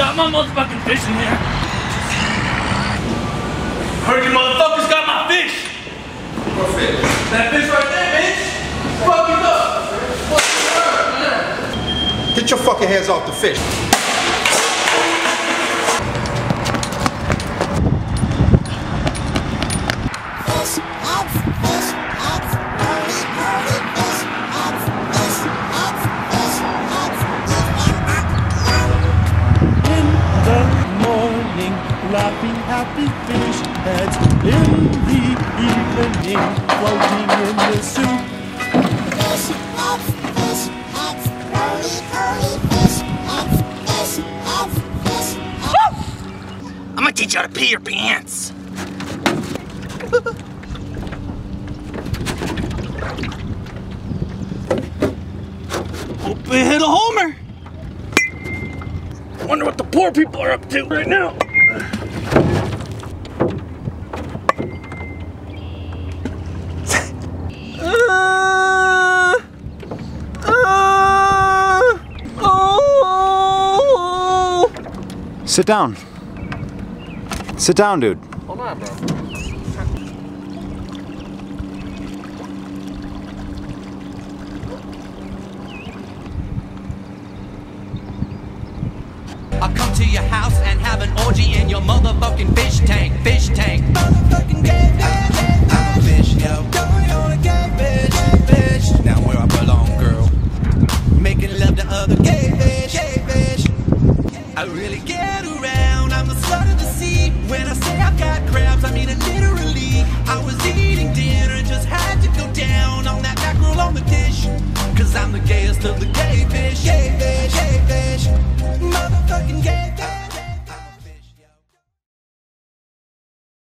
got my motherfucking fish in here. Heard you motherfuckers got my fish. What fish? That fish right there, bitch. Fuck it up. Fuck it up. Get your fucking hands off the fish. Lapping happy fish heads in the evening, floating in the soup. Fish heads, fish heads, curly fish heads, fish heads, fish heads. I'm gonna teach you how to pee your pants. Hope we hit a homer. Wonder what the poor people are up to right now. Sit down. Sit down, dude. Hold on, bro. I'll come to your house and have an orgy in your motherfucking fish tank. Fish tank. Motherfucking gay bitch. I'm a fish, yo. Going on a gay bitch. Fish. Now where I belong, girl. Making love to other gay bitch. Gay bitch. I really get around, I'm a slut of the sea. When I say I've got crabs, I mean it literally. I was eating dinner and just had to go down on that mackerel on the dish. Cause I'm the gayest of the gay fish. Gay fish, gay fish.